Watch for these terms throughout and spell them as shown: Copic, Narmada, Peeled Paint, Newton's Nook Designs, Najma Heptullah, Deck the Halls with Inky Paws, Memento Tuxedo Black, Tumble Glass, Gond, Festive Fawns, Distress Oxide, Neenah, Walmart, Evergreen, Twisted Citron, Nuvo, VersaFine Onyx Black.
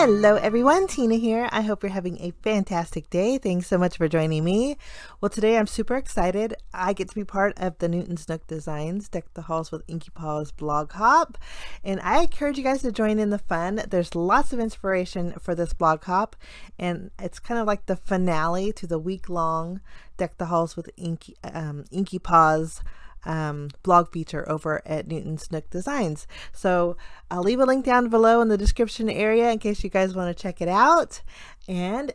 Hello everyone, Tina here. I hope you're having a fantastic day. Thanks so much for joining me. Well, today I'm super excited. I get to be part of the Newton's Nook Designs Deck the Halls with Inky Paws blog hop, and I encourage you guys to join in the fun. There's lots of inspiration for this blog hop, and it's kind of like the finale to the week-long Deck the Halls with Inky Paws blog feature over at Newton's Nook Designs. So I'll leave a link down below in the description area in case you guys want to check it out. And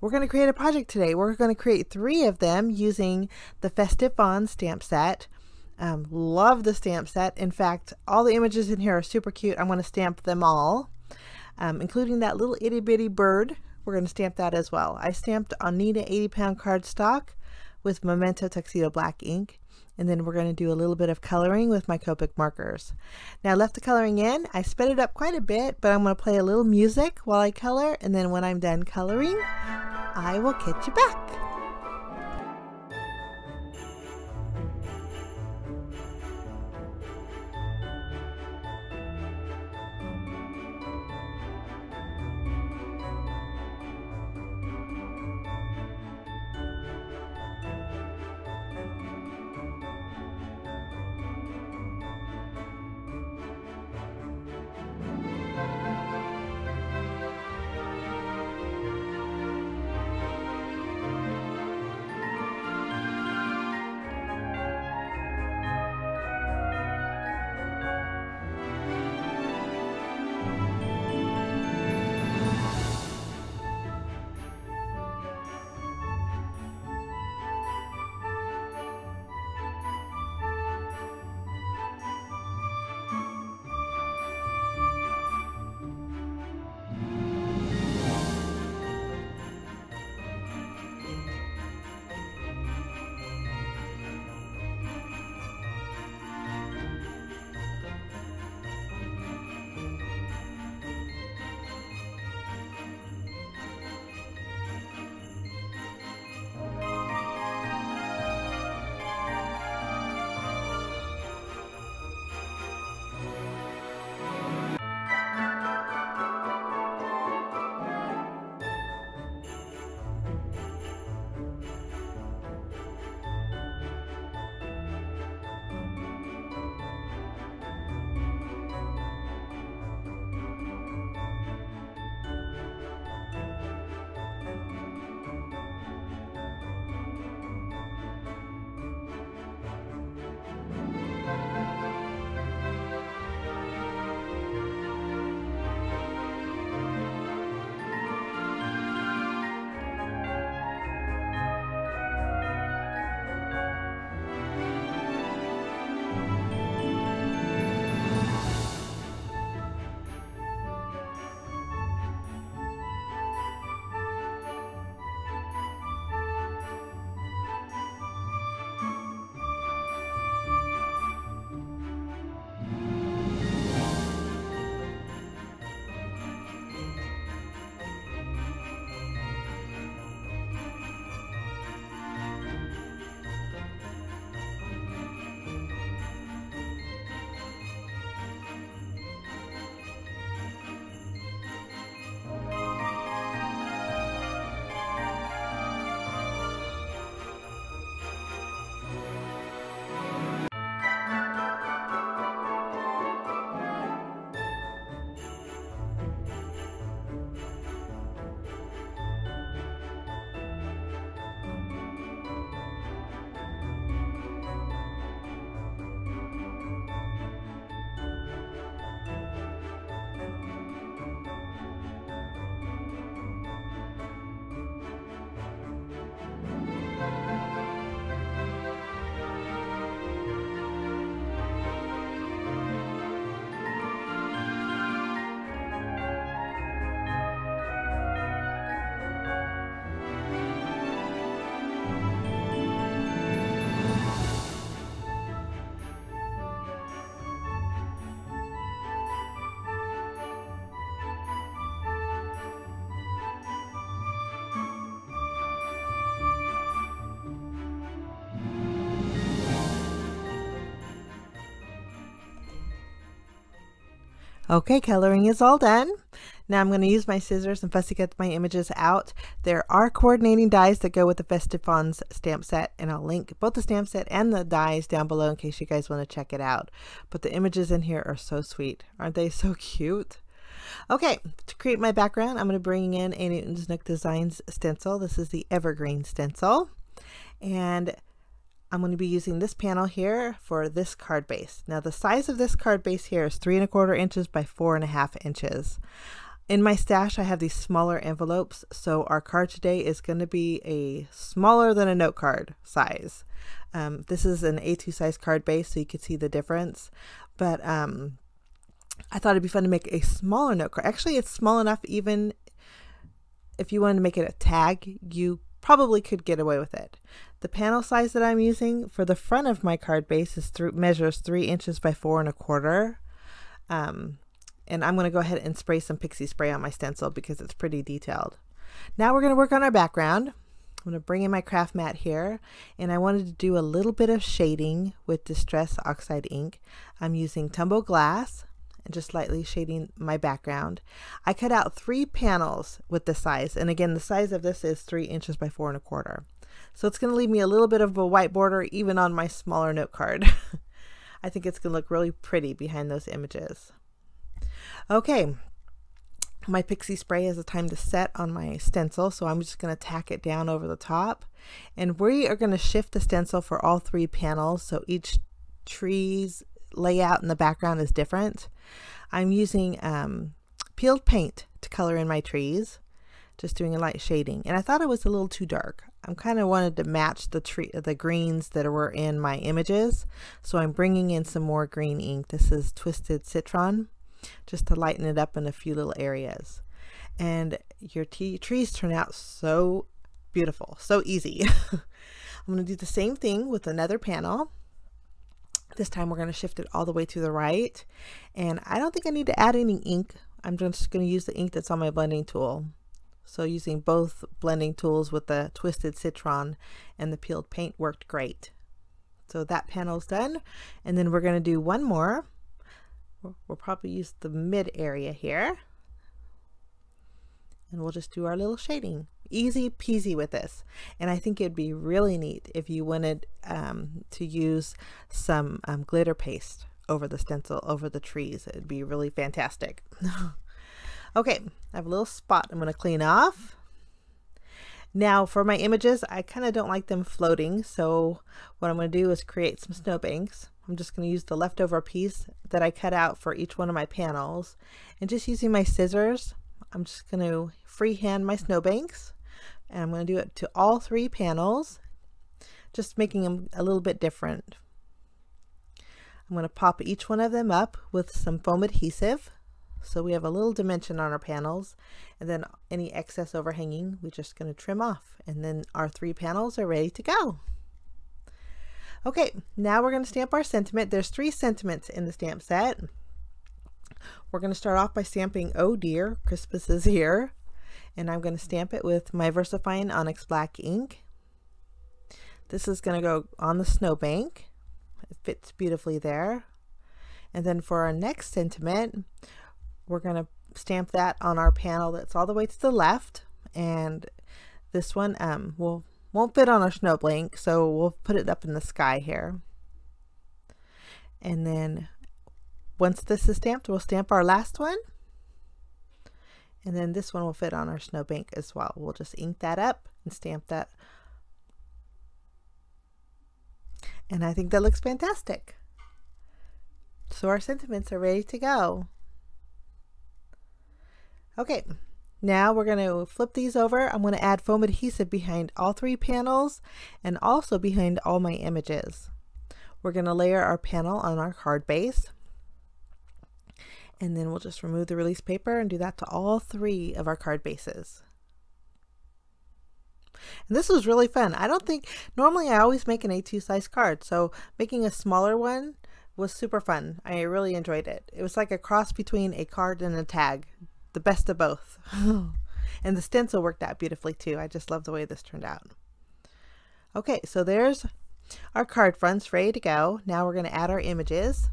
we're going to create a project today. We're going to create three of them using the Festive Fawns stamp set. Love the stamp set. In fact, all the images in here are super cute. I'm going to stamp them all, including that little itty bitty bird. We're going to stamp that as well. I stamped on Neenah 80-pound cardstock with Memento Tuxedo Black ink. And then we're going to do a little bit of coloring with my Copic markers. Now I left the coloring in. I sped it up quite a bit, but I'm going to play a little music while I color. And then when I'm done coloring, I will catch you back. Okay, coloring is all done. Now I'm going to use my scissors and fussy cut my images out. There are coordinating dies that go with the Festive Fawns stamp set, and I'll link both the stamp set and the dies down below in case you guys want to check it out. But the images in here are so sweet. Aren't they so cute? Okay, to create my background, I'm going to bring in a Newton's Nook Designs stencil. This is the Evergreen stencil, and I'm going to be using this panel here for this card base. Now the size of this card base here is 3¼ inches by 4½ inches. In my stash, I have these smaller envelopes, so our card today is going to be a smaller than a note card size. This is an A2 size card base, so you can see the difference, but I thought it'd be fun to make a smaller note card. Actually, it's small enough even if you wanted to make it a tag, you probably could get away with it. The panel size that I'm using for the front of my card base is measures 3 inches by 4¼ and I'm going to go ahead and spray some pixie spray on my stencil because it's pretty detailed. Now we're going to work on our background. I'm going to bring in my craft mat here, and I wanted to do a little bit of shading with Distress Oxide ink. I'm using Tumble Glass, just lightly shading my background. I cut out 3 panels with the size, and again the size of this is 3 inches by 4¼. So it's going to leave me a little bit of a white border even on my smaller note card. I think it's going to look really pretty behind those images. Okay, my pixie spray has a time to set on my stencil, so I'm just going to tack it down over the top, and we are going to shift the stencil for all 3 panels, so each tree's layout in the background is different. I'm using Peeled Paint to color in my trees, just doing a light shading, and I thought it was a little too dark. I kind of wanted to match the greens that were in my images, so I'm bringing in some more green ink. This is Twisted Citron, just to lighten it up in a few little areas. And your trees turn out so beautiful, so easy. I'm going to do the same thing with another panel. This time we're going to shift it all the way to the right, and I don't think I need to add any ink. I'm just going to use the ink that's on my blending tool. So using both blending tools with the Twisted Citron and the Peeled Paint worked great. So that panel's done, and then we're going to do one more. We'll probably use the mid area here, and we'll just do our little shading. Easy peasy with this, and I think it'd be really neat if you wanted to use some glitter paste over the stencil, over the trees. It'd be really fantastic. Okay, I have a little spot I'm going to clean off. Now for my images, I kind of don't like them floating, so what I'm going to do is create some snowbanks. I'm just going to use the leftover piece that I cut out for each one of my panels, and just using my scissors, I'm just going to freehand my snowbanks. And I'm going to do it to all 3 panels, just making them a little bit different. I'm going to pop each one of them up with some foam adhesive, so we have a little dimension on our panels, and then any excess overhanging we're just going to trim off, and then our 3 panels are ready to go. Okay, now we're going to stamp our sentiment. There's 3 sentiments in the stamp set. We're going to start off by stamping "Oh Dear, Christmas Is Here," and I'm going to stamp it with my VersaFine Onyx Black ink. This is going to go on the snowbank. It fits beautifully there. And then for our next sentiment, we're going to stamp that on our panel that's all the way to the left, and this one won't fit on our snowbank, so we'll put it up in the sky here. And then once this is stamped, we'll stamp our last one, and then this one will fit on our snowbank as well. We'll just ink that up and stamp that, and I think that looks fantastic. So our sentiments are ready to go. Okay, now we're going to flip these over. I'm going to add foam adhesive behind all 3 panels and also behind all my images. We're going to layer our panel on our card base, and then we'll just remove the release paper and do that to all 3 of our card bases. And this was really fun. I don't think, normally I always make an A2 size card, so making a smaller one was super fun. I really enjoyed it. It was like a cross between a card and a tag, the best of both. And the stencil worked out beautifully too. I just love the way this turned out. Okay, so there's our card fronts ready to go. Now we're going to add our images.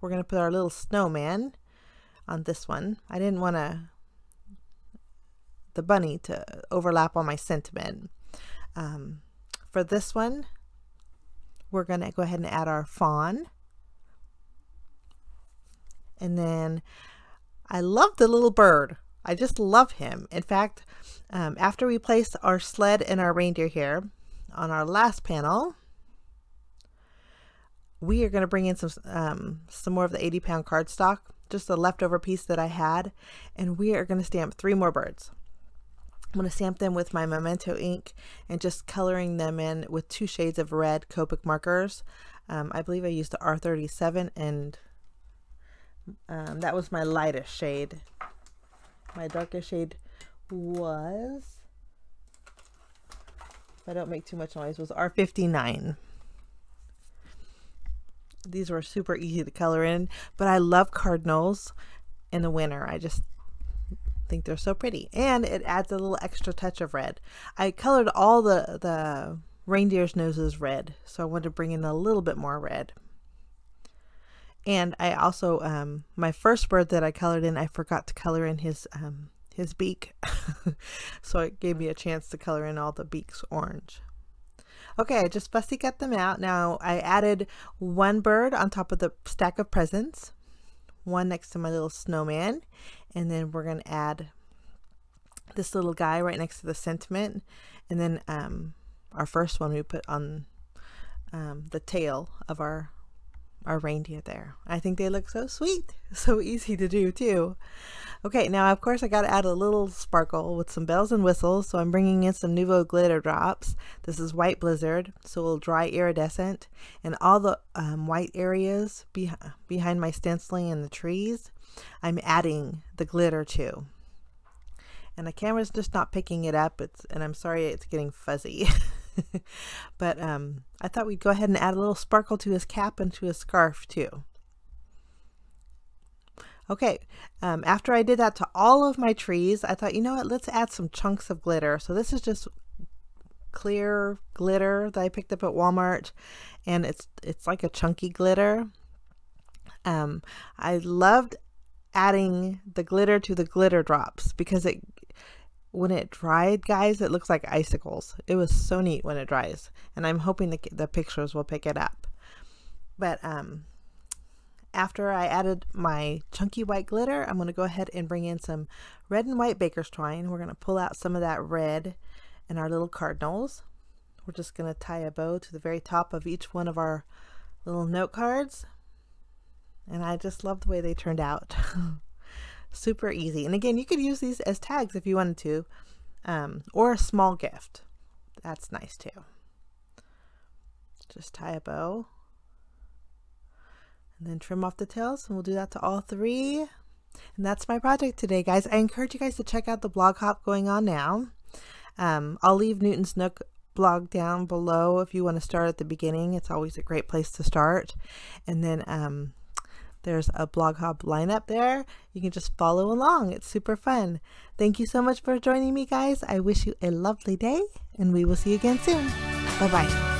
We're going to put our little snowman on this one. I didn't want to the bunny to overlap on my sentiment. For this one, we're going to go ahead and add our fawn. And then I love the little bird. I just love him. In fact, after we placed our sled and our reindeer here on our last panel, we are going to bring in some more of the 80-pound cardstock, just the leftover piece that I had, and we are going to stamp 3 more birds. I'm going to stamp them with my Memento ink and just coloring them in with 2 shades of red Copic markers. I believe I used the R37 and that was my lightest shade. My darkest shade was, if I don't make too much noise, was R59. These were super easy to color in, but I love cardinals in the winter. I just think they're so pretty, and it adds a little extra touch of red. I colored all the reindeer's noses red, so I wanted to bring in a little bit more red. And I also, my first bird that I colored in, I forgot to color in his beak. So it gave me a chance to color in all the beaks orange. Okay, I just fussy cut them out. Now I added 1 bird on top of the stack of presents, 1 next to my little snowman, and then we're gonna add this little guy right next to the sentiment. And then our first one we put on the tail of our reindeer there. I think they look so sweet, so easy to do too. Okay, now of course I gotta add a little sparkle with some bells and whistles, so I'm bringing in some Nuvo glitter drops. This is White Blizzard, so it'll dry iridescent, and all the white areas behind my stenciling and the trees, I'm adding the glitter to. And the camera's just not picking it up, and I'm sorry it's getting fuzzy. But I thought we'd go ahead and add a little sparkle to his cap and to his scarf too. Okay, after I did that to all of my trees, I thought, you know what, let's add some chunks of glitter. So this is just clear glitter that I picked up at Walmart, and it's like a chunky glitter. I loved adding the glitter to the glitter drops because when it dried, guys, it looks like icicles. It was so neat when it dries, and I'm hoping the pictures will pick it up. But after I added my chunky white glitter, I'm going to go ahead and bring in some red and white baker's twine. We're going to pull out some of that red and our little cardinals. We're just going to tie a bow to the very top of each one of our little note cards, and I just love the way they turned out. Super easy. And again, you could use these as tags if you wanted to, or a small gift. That's nice too. Just tie a bow and then trim off the tails, and we'll do that to all 3. And that's my project today, guys. I encourage you guys to check out the blog hop going on now. I'll leave Newton's Nook blog down below if you want to start at the beginning. It's always a great place to start. And then there's a blog hop lineup there. You can just follow along. It's super fun. Thank you so much for joining me, guys. I wish you a lovely day, and we will see you again soon. Bye-bye.